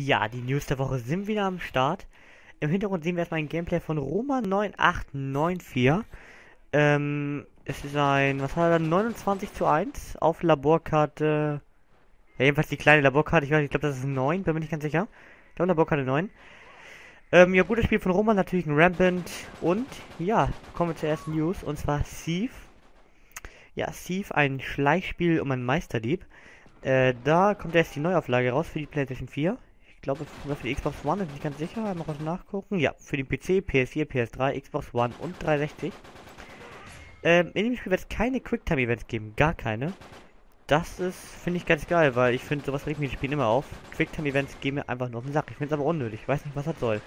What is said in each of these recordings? Ja, die News der Woche sind wieder am Start. Im Hintergrund sehen wir erstmal ein Gameplay von Roma9894. Es ist ein, was hat er da, 29:1 auf Laborkarte. Ja, jedenfalls die kleine Laborkarte, ich glaube das ist 9, bin mir nicht ganz sicher. Ich glaube Laborkarte 9. Ja gut, das Spiel von Roma, natürlich ein Rampant. Und ja, kommen wir zur ersten News, und zwar Thief. Ja, Thief, ein Schleichspiel um einen Meisterdieb. Da kommt erst die Neuauflage raus für die PlayStation 4. Ich glaube für die Xbox One, bin ich ganz sicher, mal kurz nachgucken. Ja, für den PC, PS4, PS3, Xbox One und 360. In dem Spiel wird es keine Quicktime-Events geben, gar keine. Das ist, finde ich, ganz geil, weil ich finde, sowas regt mich in Spielen immer auf. Quicktime-Events gehen mir einfach nur auf den Sack. Ich finde es aber unnötig. Ich weiß nicht, was das soll.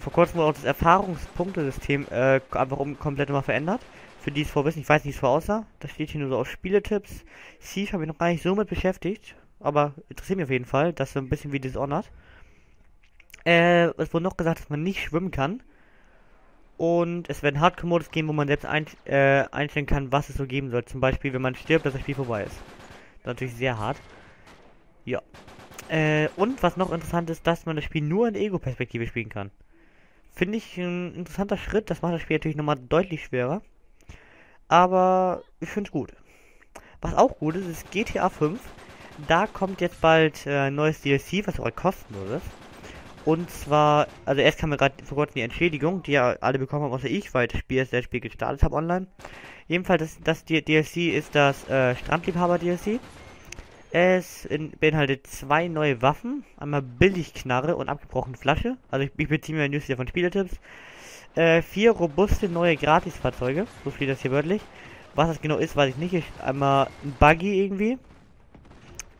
Vor kurzem wurde auch das Erfahrungspunktesystem einfach komplett mal verändert. Für die es vorwissen, ich weiß nicht, wie es voraussah. Das steht hier nur so auf Spieletipps. Thief habe ich noch gar nicht so mit beschäftigt. Aber interessiert mich auf jeden Fall, dass so ein bisschen wie Dishonored. Es wurde noch gesagt, dass man nicht schwimmen kann. Und es werden Hardcore-Modus geben, wo man selbst einstellen kann, was es so geben soll. Zum Beispiel, wenn man stirbt, dass das Spiel vorbei ist. Das ist natürlich sehr hart. Ja. Und was noch interessant ist, dass man das Spiel nur in Ego-Perspektive spielen kann. Finde ich ein interessanter Schritt. Das macht das Spiel natürlich nochmal deutlich schwerer. Aber ich finde es gut. Was auch gut ist, ist GTA V. Da kommt jetzt bald ein neues DLC, was auch kostenlos ist. Und zwar, also erst kam mir gerade vor kurzem die Entschädigung, die ja alle bekommen haben, außer ich, weil das Spiel gestartet habe online. Jedenfalls, das DLC ist das Strandliebhaber DLC. Es beinhaltet 2 neue Waffen, einmal Billigknarre und abgebrochene Flasche. Also ich beziehe mir News hier von Spieletipps. 4 robuste neue Gratisfahrzeuge, so steht das hier wörtlich. Was das genau ist, weiß ich nicht. Ist einmal ein Buggy irgendwie,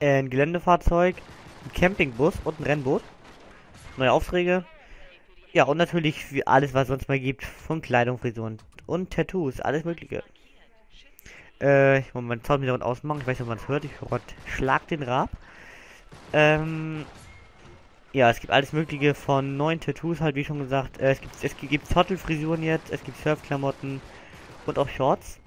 ein Geländefahrzeug, ein Campingbus und ein Rennboot. Neue Aufträge. Ja, und natürlich für alles, was es sonst mal gibt. Von Kleidung, Frisuren und Tattoos. Alles Mögliche. Ich muss meinen Sound wieder ausmachen. Ich weiß nicht, ob man es hört. Ich höre gerade Schlag den Rab. Ja, es gibt alles Mögliche von neuen Tattoos, halt wie schon gesagt. Es gibt Zottelfrisuren jetzt. Es gibt Surfklamotten und auch Shorts.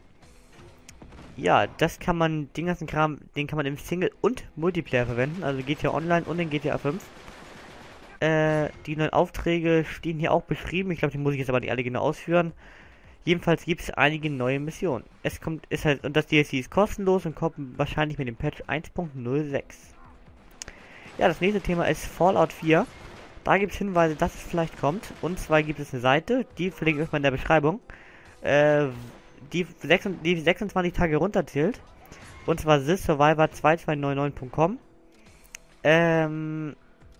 Ja, das kann man, den ganzen Kram, den kann man im Single und Multiplayer verwenden. Also GTA Online und in GTA 5. Die neuen Aufträge stehen hier auch beschrieben. Ich glaube, die muss ich jetzt aber nicht alle genau ausführen. Jedenfalls gibt es einige neue Missionen. Es kommt, ist halt, und das DLC ist kostenlos und kommt wahrscheinlich mit dem Patch 1.06. Ja, das nächste Thema ist Fallout 4. Da gibt es Hinweise, dass es vielleicht kommt. Und zwar gibt es eine Seite, die verlinke ich euch mal in der Beschreibung, die 26 Tage runterzählt. Und zwar thesurvivor2299.com.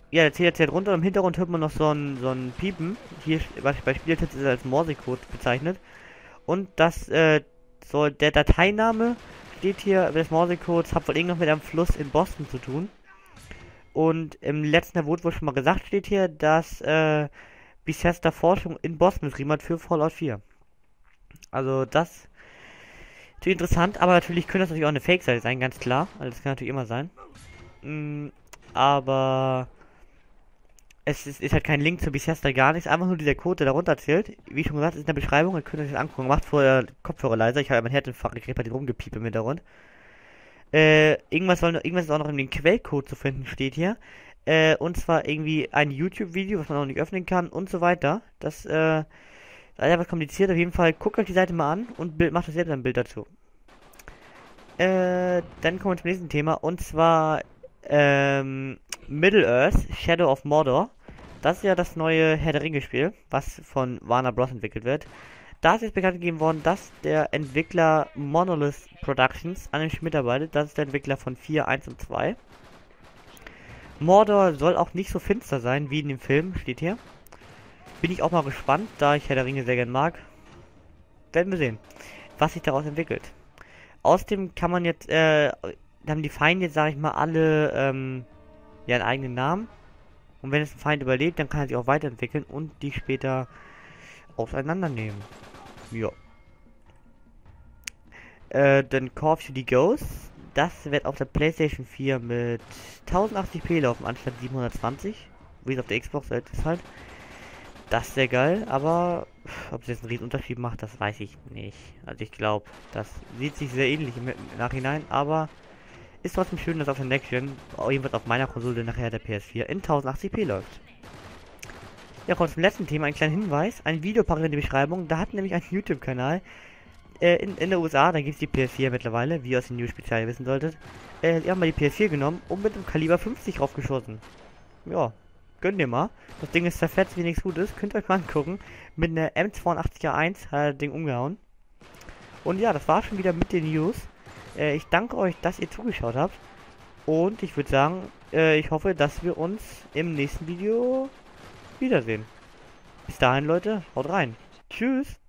Ja, der zählt jetzt hier runter und im Hintergrund hört man noch so ein Piepen. Hier, was bei Spieltipps ist, als Morsecode bezeichnet. Und das, so der Dateiname steht hier, des Morsecodes, hat wohl irgendwas mit einem Fluss in Boston zu tun. Und im letzten Erwot wurde schon mal gesagt, steht hier, dass, Bethesda Forschung in Boston betrieben hat für Fallout 4. Also, das ist interessant, aber natürlich könnte das natürlich auch eine Fake-Seite sein, ganz klar. Also, das kann natürlich immer sein. Aber es ist halt kein Link zu Bethesda, gar nichts, einfach nur dieser Code, der darunter zählt. Wie schon gesagt, ist in der Beschreibung, ihr könnt euch das angucken. Macht vorher Kopfhörer leiser, ich habe mein Herzinfarkt gekriegt, bei dem rumgepiept im Hintergrund. Irgendwas ist auch noch in den Quellcode zu finden, steht hier. Und zwar irgendwie ein YouTube-Video, was man auch nicht öffnen kann und so weiter. Das ist einfach kompliziert, auf jeden Fall guckt euch die Seite mal an und macht euch selbst ein Bild dazu. Dann kommen wir zum nächsten Thema, und zwar Middle-Earth Shadow of Mordor. Das ist ja das neue Herr der Ringe-Spiel, was von Warner Bros. Entwickelt wird. Da ist jetzt bekannt gegeben worden, dass der Entwickler Monolith Productions an dem Spiel mitarbeitet. Das ist der Entwickler von 4, 1 und 2. Mordor soll auch nicht so finster sein, wie in dem Film, steht hier. Bin ich auch mal gespannt, da ich Herr der Ringe sehr gern mag. Werden wir sehen, was sich daraus entwickelt. Außerdem kann man jetzt, haben die Feinde jetzt, sage ich mal, alle, ja, einen eigenen Namen. Und wenn es ein Feind überlebt, dann kann er sich auch weiterentwickeln und die später auseinandernehmen. Ja. Dann Call of Duty Ghosts. Das wird auf der PlayStation 4 mit 1080p laufen, anstatt 720. Wie es auf der Xbox ist halt. Das ist sehr geil, aber ob es jetzt einen riesen Unterschied macht, das weiß ich nicht. Also ich glaube, das sieht sich sehr ähnlich im Nachhinein, aber Ist trotzdem schön, dass auf dem Next Gen, jedenfalls auf meiner Konsole, nachher der PS4 in 1080p läuft. Ja, kommt zum letzten Thema, ein kleiner Hinweis, ein Videopaar in der Beschreibung, da hat nämlich ein YouTube-Kanal in der USA, da gibt es die PS4 mittlerweile, wie ihr aus den News-Spezial wissen solltet, die haben mal die PS4 genommen und mit dem Kaliber 50 raufgeschossen. Ja, gönnt ihr mal, das Ding ist zerfetzt wie nichts Gutes, könnt ihr euch mal angucken, mit einer M82A1 hat das Ding umgehauen. Und ja, das war schon wieder mit den News. Ich danke euch, dass ihr zugeschaut habt. Und ich würde sagen, ich hoffe, dass wir uns im nächsten Video wiedersehen. Bis dahin, Leute, haut rein. Tschüss.